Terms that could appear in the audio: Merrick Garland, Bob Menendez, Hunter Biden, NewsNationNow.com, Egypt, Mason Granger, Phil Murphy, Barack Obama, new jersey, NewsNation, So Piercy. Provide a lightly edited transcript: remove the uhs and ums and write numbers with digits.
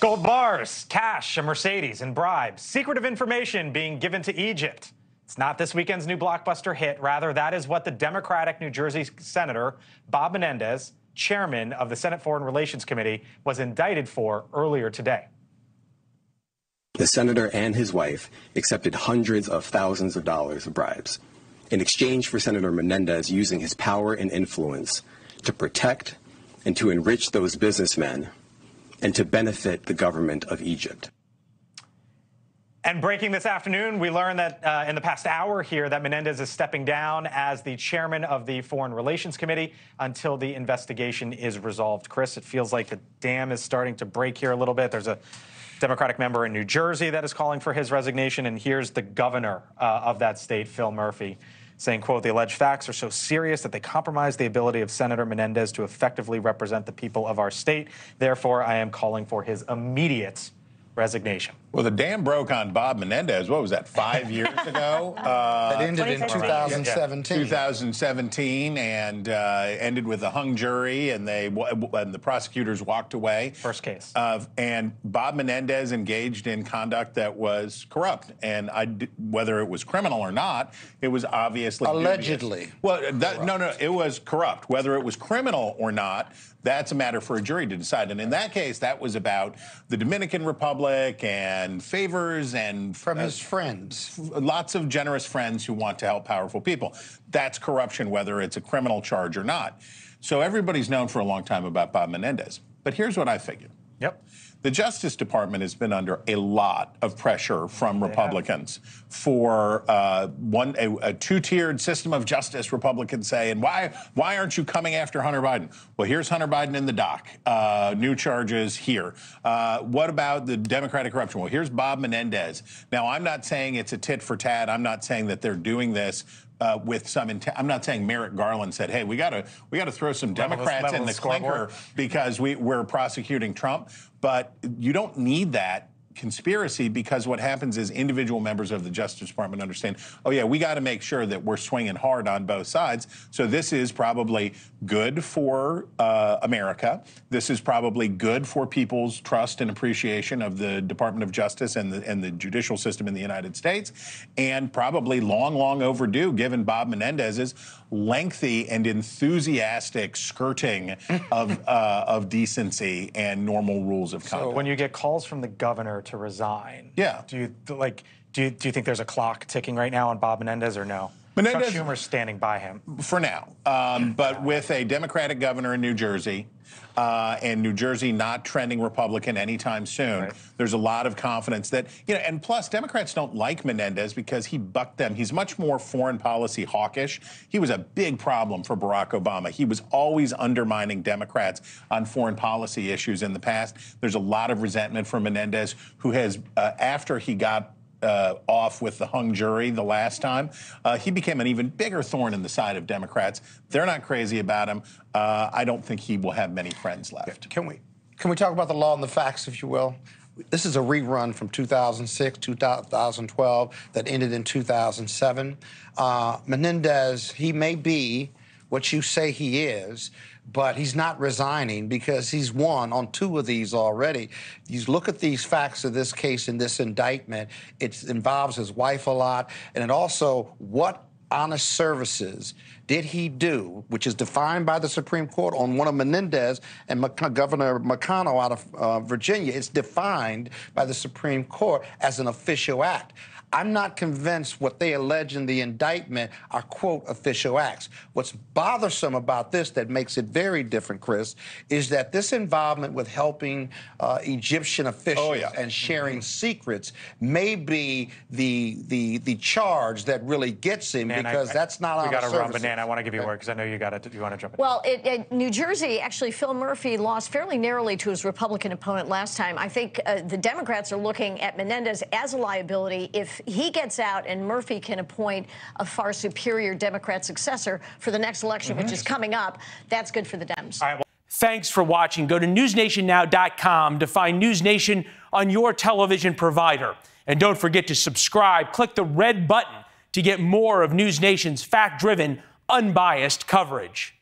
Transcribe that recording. Gold bars, cash, a Mercedes, and bribes. Secretive information being given to Egypt. It's not this weekend's new blockbuster hit. Rather, that is what the Democratic New Jersey Senator Bob Menendez, chairman of the Senate Foreign Relations Committee, was indicted for earlier today. The senator and his wife accepted hundreds of thousands of dollars of bribes in exchange for Senator Menendez using his power and influence to protect and to enrich those businessmen and to benefit the government of Egypt. And breaking this afternoon, we learned that in the past hour here that Menendez is stepping down as the chairman of the Foreign Relations Committee until the investigation is resolved. Chris, it feels like the dam is starting to break here a little bit. There's a Democratic member in New Jersey that is calling for his resignation, and here's the governor of that state, Phil Murphy, saying, quote, "The alleged facts are so serious that they compromise the ability of Senator Menendez to effectively represent the people of our state. Therefore, I am calling for his immediate resignation." Well, the dam broke on Bob Menendez. What was that, 5 years ago? That ended in 2017. 2017, and ended with a hung jury, and the prosecutors walked away. First case. And Bob Menendez engaged in conduct that was corrupt, and whether it was criminal or not, it was obviously allegedly dubious. Well, no, it was corrupt. Whether it was criminal or not, that's a matter for a jury to decide. And in that case, that was about the Dominican Republic and favors and from his friends. Lots of generous friends who want to help powerful people. That's corruption, whether it's a criminal charge or not. So everybody's known for a long time about Bob Menendez. But here's what I figure. Yep. The Justice Department has been under a lot of pressure from Republicans for a two-tiered system of justice, Republicans say, and why aren't you coming after Hunter Biden? Well, here's Hunter Biden in the dock. New charges here. What about the Democratic corruption? Well, here's Bob Menendez. Now, I'm not saying it's a tit for tat. I'm not saying that they're doing this with some intent. I'm not saying Merrick Garland said, "Hey, we got to throw some Democrats in the clinker because we're prosecuting Trump." But you don't need that conspiracy, because what happens is individual members of the Justice Department understand, oh yeah, we got to make sure that we're swinging hard on both sides. So this is probably good for America. This is probably good for people's trust and appreciation of the Department of Justice and the judicial system in the United States, and probably long, long overdue given Bob Menendez's lengthy and enthusiastic skirting of decency and normal rules of conduct. So when you get calls from the governor to resign, yeah, do you think there's a clock ticking right now on Bob Menendez, or no? Menendez, Chuck Schumer's standing by him for now, but with a Democratic governor in New Jersey, and New Jersey not trending Republican anytime soon, right, there's a lot of confidence that, you know, and plus Democrats don't like Menendez because he bucked them. He's much more foreign policy hawkish. He was a big problem for Barack Obama. He was always undermining Democrats on foreign policy issues in the past. There's a lot of resentment for Menendez, who has, after he got off with the hung jury the last time, he became an even bigger thorn in the side of Democrats. They're not crazy about him. I don't think he will have many friends left. Can we talk about the law and the facts, if you will? This is a rerun from 2006, 2012 that ended in 2007. Menendez, he may be what you say he is, but he's not resigning because he's won on two of these already. You look at these facts of this case and this indictment, it involves his wife a lot, and it also, what honest services did he do, which is defined by the Supreme Court on one of Menendez and Governor McConnell out of Virginia. It's defined by the Supreme Court as an official act. I'm not convinced what they allege in the indictment are, quote, official acts. What's bothersome about this that makes it very different, Chris, is that this involvement with helping Egyptian officials and sharing secrets may be the charge that really gets him, because that's not on the service. We got to run, Nan. I want to give you a word because I know you want to jump in. Well, New Jersey, actually, Phil Murphy lost fairly narrowly to his Republican opponent last time. I think the Democrats are looking at Menendez as a liability if he gets out and Murphy can appoint a far superior Democrat successor for the next election, which is coming up. That's good for the Dems. All right, well, thanks for watching. Go to NewsNationNow.com to find News Nation on your television provider. And don't forget to subscribe. Click the red button to get more of News Nation's fact-driven, unbiased coverage.